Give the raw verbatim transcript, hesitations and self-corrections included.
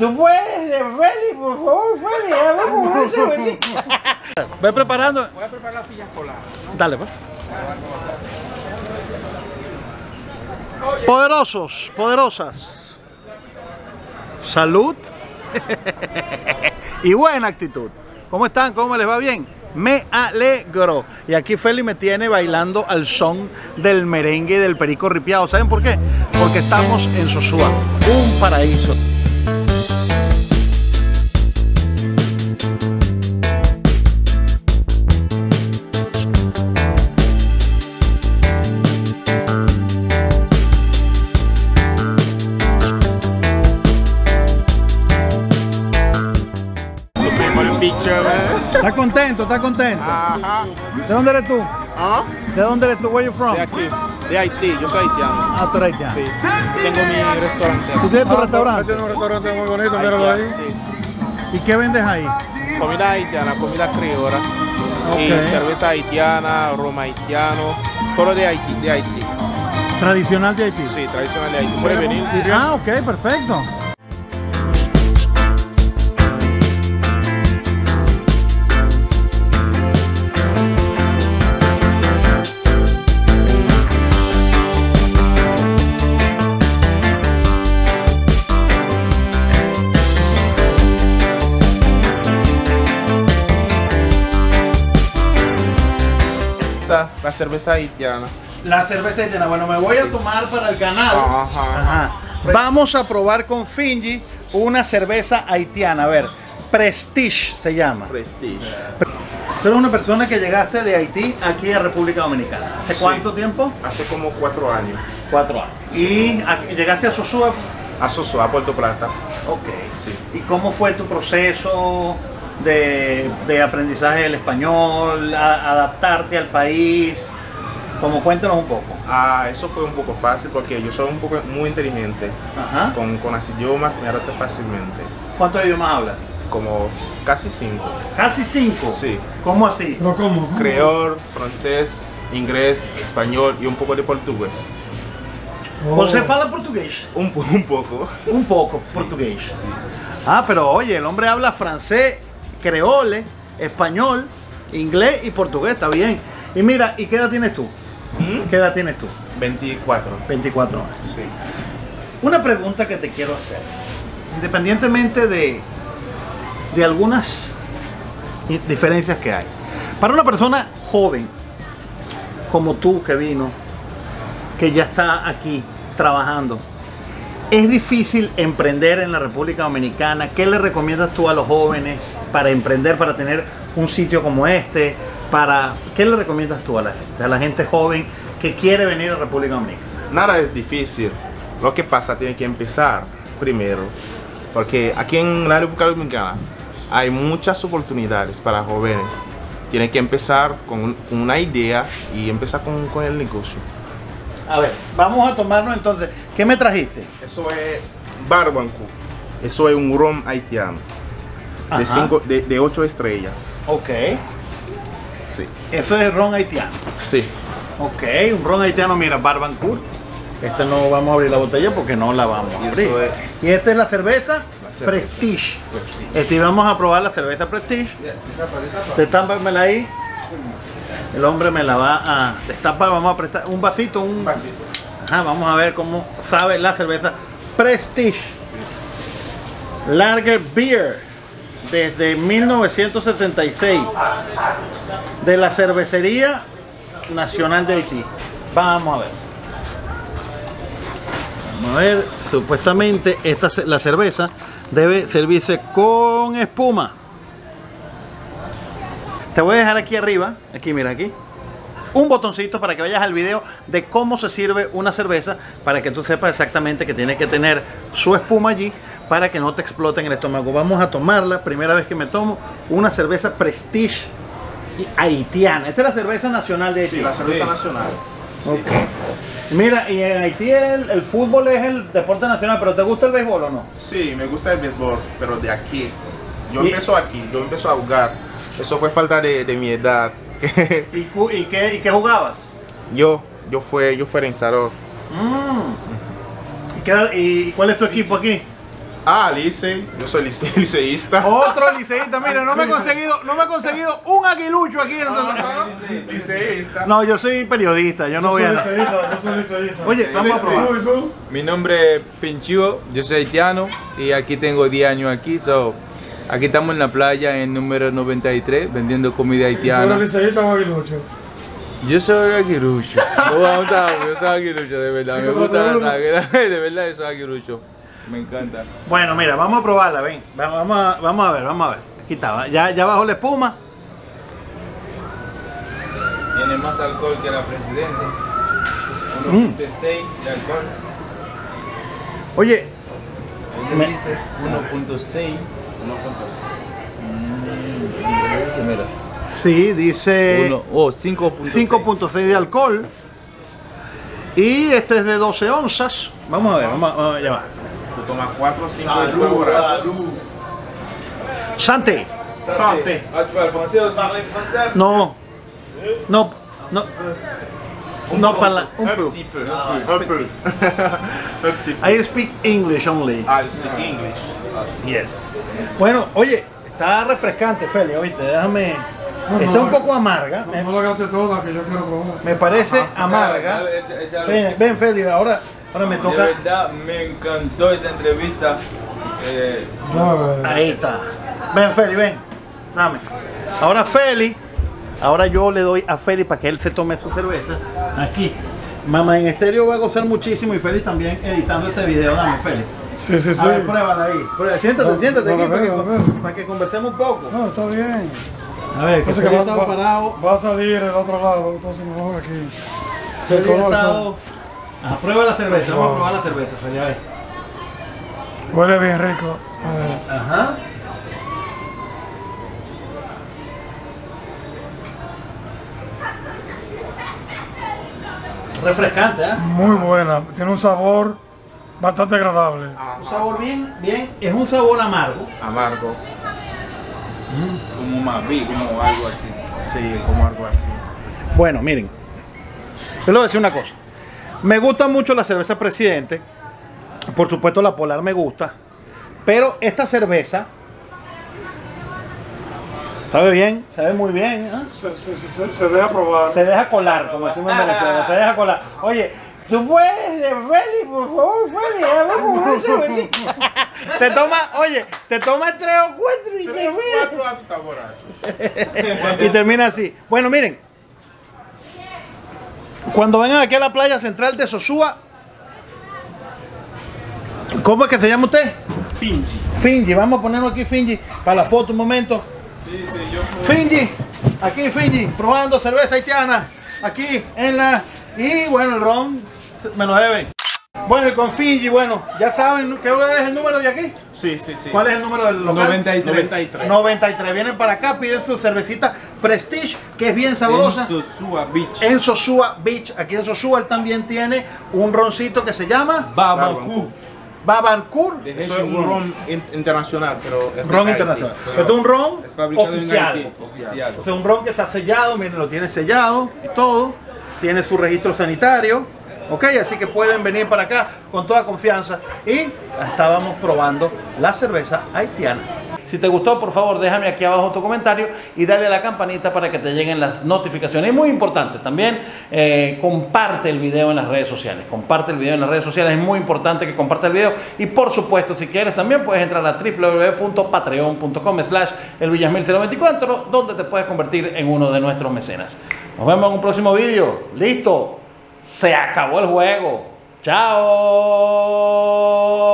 Tú puedes, Feli, por favor, Feli, vamos por eso, Feli. Ve preparando. Voy a preparar las sillas coladas, ¿no? Dale, pues. Poderosos, poderosas. Salud. Y buena actitud. ¿Cómo están? ¿Cómo les va? Bien. Me alegro. Y aquí Feli me tiene bailando al son del merengue y del perico ripiado. ¿Saben por qué? Porque estamos en Sosúa, un paraíso. ¿Estás contento? ¿Estás contento? Ajá. ¿De dónde eres tú? ¿Ah? ¿De dónde eres tú? Where you from? De aquí, de Haití. Yo soy haitiano. Ah, tú eres haitiano. Sí. Tengo mi restaurante. ¿Tú tienes tu ah, restaurante? Yo tengo un restaurante muy bonito, míralo ahí. Sí. ¿Y qué vendes ahí? Comida haitiana, comida criolla. Okay. Y cerveza haitiana, roma haitiano, todo de Haití, de Haití. ¿Tradicional de Haití? Sí, tradicional de Haití. ¿Puedes venir? Ah, ok, perfecto. La cerveza haitiana. La cerveza haitiana. Bueno, me voy sí. a tomar para el canal. Ajá, ajá. Vamos a probar con Finji una cerveza haitiana. A ver, Prestige se llama. Prestige. Tú eres una persona que llegaste de Haití aquí a República Dominicana. ¿Hace sí. cuánto tiempo? Hace como cuatro años. Cuatro años. Sí. ¿Y llegaste a Sosúa? A Sosúa, a Puerto Plata. Ok. Sí. ¿Y cómo fue tu proceso? De, de aprendizaje del español, a, adaptarte al país, como cuéntanos un poco. Ah, eso fue un poco fácil porque yo soy un poco muy inteligente. Ajá. Con, con los idiomas me adapté fácilmente. ¿Cuántos idiomas hablas? Como casi cinco. ¿Casi cinco? Sí. ¿Cómo así? ¿Pero cómo? ¿Cómo? Creol, francés, inglés, español y un poco de portugués. Oh. ¿José habla portugués? Un, un poco. Un poco sí. portugués. Sí. Ah, pero oye, el hombre habla francés, creole, español, inglés y portugués, está bien. Y mira, ¿y qué edad tienes tú? ¿Mm? ¿Qué edad tienes tú? veinticuatro. veinticuatro años. Sí. Una pregunta que te quiero hacer. Independientemente de, de algunas diferencias que hay. Para una persona joven, como tú que vino, que ya está aquí trabajando, ¿es difícil emprender en la República Dominicana? ¿Qué le recomiendas tú a los jóvenes para emprender, para tener un sitio como este? Para... ¿Qué le recomiendas tú a la gente, a la gente joven que quiere venir a la República Dominicana? Nada es difícil. Lo que pasa, tiene que empezar primero. Porque aquí en la República Dominicana hay muchas oportunidades para jóvenes. Tienen que empezar con una idea y empezar con, con el negocio. A ver, vamos a tomarnos entonces. ¿Qué me trajiste? Eso es Barbancourt. Eso es un ron haitiano. De, cinco, de, de ocho estrellas. Ok. Sí. Eso es ron haitiano. Sí. Ok, un ron haitiano, mira, Barbancourt. Esta no vamos a abrir la botella porque no la vamos a abrir. Eso es... Y esta es la cerveza, la cerveza. Prestige. Prestige. Este, vamos a probar la cerveza Prestige. Destámpamela ahí. El hombre me la va a destapar, vamos a prestar un vasito, un vasito. Ajá, vamos a ver cómo sabe la cerveza Prestige. Sí. Lager Beer, desde mil novecientos setenta y seis, de la Cervecería Nacional de Haití. Vamos a ver. Vamos a ver, supuestamente esta, la cerveza debe servirse con espuma. Te voy a dejar aquí arriba, aquí mira aquí, un botoncito para que vayas al video de cómo se sirve una cerveza para que tú sepas exactamente que tiene que tener su espuma allí para que no te explote en el estómago. Vamos a tomarla, primera vez que me tomo una cerveza Prestige haitiana. Esta es la cerveza nacional de Haití. Sí, la cerveza sí. nacional. Okay. Sí. Mira, y en Haití el, el fútbol es el deporte nacional, pero ¿te gusta el béisbol o no? Sí, me gusta el béisbol, pero de aquí. Yo y... empiezo aquí, yo empiezo a jugar. Eso fue falta de, de mi edad. ¿Y, y, qué, ¿Y qué jugabas? Yo, yo fue, yo fue lanzador. Mm. ¿Y, ¿Y cuál es tu equipo aquí? Ah, Licey, yo soy lice, liceísta. Otro liceísta, mira, no me he conseguido, no me he conseguido un aguilucho aquí en ah, Sosúa. Liceísta. No, yo soy periodista, yo no yo voy a liceísta, yo soy liceísta. Oye, vamos a probar. ¿Tú? Mi nombre es Pinchivo, yo soy haitiano y aquí tengo diez años aquí, so aquí estamos en la playa en número noventa y tres vendiendo comida haitiana. ¿Tú eres liceísta o aguilucho? Yo soy aguilucho. No, yo soy aguilucho, de verdad, me gusta la de verdad, yo soy aguilucho. Me encanta. Bueno, mira, vamos a probarla, ven. Vamos a, vamos a ver, vamos a ver. Aquí está, ya, ya bajó la espuma. Tiene más alcohol que la Presidente. uno punto seis mm. de alcohol. Oye. Me... uno punto seis. uno punto seis. Mm. Mira. Sí, dice... Uno, oh, cinco punto seis de alcohol. Y este es de doce onzas. Vamos a ver, vamos a, a llevar. Tú tomas cuatro o cinco de tu salud. Santé. Santé. No. No. No. No para un peu. Un peu. I speak English only. I speak English. Yes. Bueno, oye, está refrescante, Feli, oíste, déjame. Está un poco amarga. No lo gastes toda, que yo quiero probar. Me parece amarga. Ven, ven, Feli, ahora. Ahora me toca. De verdad, me encantó esa entrevista. Eh, no, ahí está. Ven, Feli, ven. Dame. Ahora, Feli. Ahora yo le doy a Feli para que él se tome su cerveza. Aquí. Mamá en estéreo va a gozar muchísimo y Feli también editando este video. Dame, Feli. Sí, sí, sí. A ver, pruébala ahí. Pruébala. Siéntate, no, siéntate no, aquí no, para, no, que, no. para que conversemos un poco. No, está bien. A ver, que Feli ha estado parado. Va a salir el otro lado, entonces mejor aquí. Se ha estado. Ajá, prueba la cerveza, vamos a probar la cerveza, Feli, a ver. Huele bien rico. A ver. Ajá. Refrescante, ¿eh? Muy buena, tiene un sabor bastante agradable. Ajá. Un sabor bien, bien, es un sabor amargo. Amargo. Mm. Como maví, como algo así. Sí, como algo así. Bueno, miren, yo les voy a decir una cosa. Me gusta mucho la cerveza Presidente, por supuesto la Polar me gusta, pero esta cerveza sabe bien, sabe muy bien, ¿eh? se, se, se, se deja probar, se deja colar, como decimos en Venezuela, se deja colar. Oye, tú puedes, Feli, por favor, Feli, vamos a ver si te toma, oye, te toma tres o cuatro y te borracho. Y termina así. Bueno, miren. Cuando vengan aquí a la playa central de Sosúa, ¿cómo es que se llama usted? Finji. Finji, vamos a ponerlo aquí, Finji, para la foto un momento. Sí, sí, yo puedo... Finji, aquí Finji, probando cerveza haitiana, aquí en la... Y bueno, el ron me lo deben. Bueno, y con Finji, bueno, ya saben, ¿qué es el número de aquí? Sí, sí, sí. ¿Cuál es el número del local? noventa y tres. noventa y tres. Vienen para acá, piden su cervecita Prestige, que es bien sabrosa. En Sosúa Beach. En Sosúa Beach. Aquí en Sosúa él también tiene un roncito que se llama... Barbancourt. Barbancourt. Eso es un ron internacional, pero... Es ron internacional. Pero es un ron oficial. Oficial. O sea, un ron que está sellado, miren, lo tiene sellado y todo. Tiene su registro sanitario. Ok, así que pueden venir para acá con toda confianza. Y estábamos probando la cerveza haitiana. Si te gustó, por favor, déjame aquí abajo tu comentario y dale a la campanita para que te lleguen las notificaciones. Es muy importante también, eh, comparte el video en las redes sociales. Comparte el video en las redes sociales, es muy importante que compartas el video. Y por supuesto, si quieres, también puedes entrar a www punto patreon punto com slash el villasmil cero veinticuatro, donde te puedes convertir en uno de nuestros mecenas. Nos vemos en un próximo video. ¡Listo! Se acabó el juego. ¡Chao!